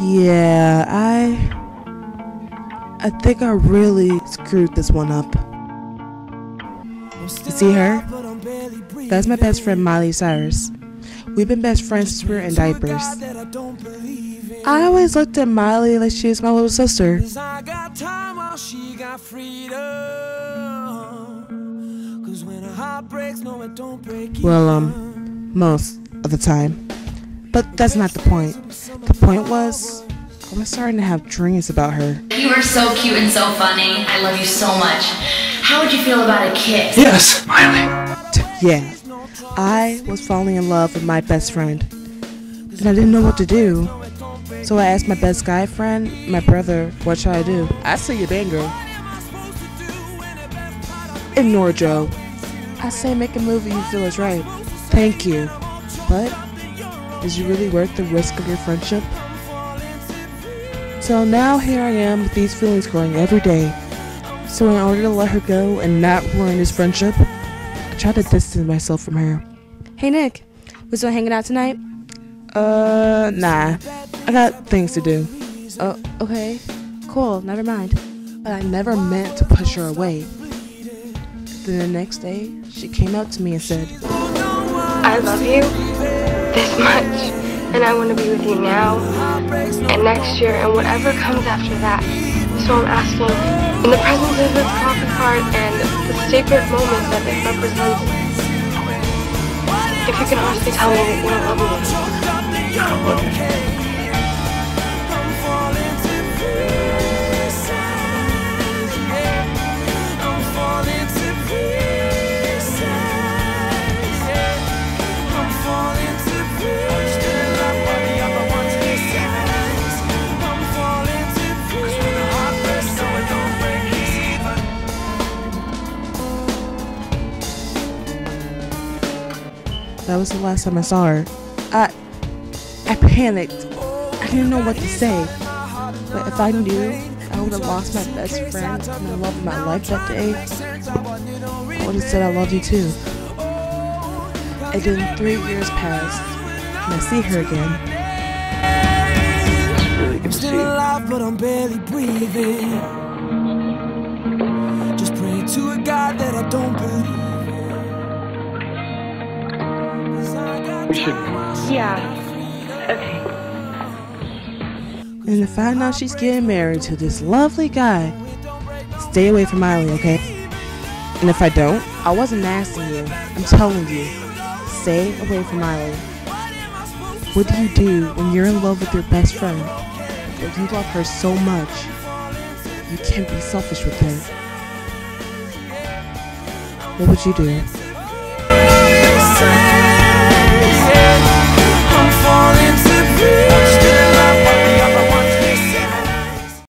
Yeah, I think I really screwed this one up. You see her? That's my best friend Miley Cyrus. We've been best friends since we were in diapers. I always looked at Miley like she was my little sister. Well, most of the time. But that's not the point. The point was, I was starting to have dreams about her. You are so cute and so funny. I love you so much. How would you feel about a kiss? Yes, Miley. Yeah, I was falling in love with my best friend, and I didn't know what to do. So I asked my best guy friend, my brother, what should I do? I say, you bang, girl. Ignore Joe. I say, make a movie you feel is right. Thank you. But is it really worth the risk of your friendship? So now here I am with these feelings growing every day. So in order to let her go and not ruin this friendship, I tried to distance myself from her. Hey Nick, we still hanging out tonight? Nah. I got things to do. Oh, okay. Cool, never mind. But I never meant to push her away. Then the next day, she came up to me and said, I love you this much, and I want to be with you now, and next year, and whatever comes after that. So I'm asking, in the presence of this coffee cart and the sacred moment that it represents, if you can honestly tell me that you don't love me anymore. I don't love you. That was the last time I saw her. I panicked. I didn't know what to say. But if I knew I would have lost my best friend and the love of my life that day, I would have said I love you too. And then 3 years passed, and I see her again. It's really good to see you. I'm still alive, but I'm barely breathing. Just pray to a God that I don't believe. We should. Yeah. Okay. And to find out she's getting married to this lovely guy, stay away from Miley, okay? And if I don't, I wasn't asking you. I'm telling you, stay away from Miley. What do you do when you're in love with your best friend? If you love her so much, you can't be selfish with her. What would you do?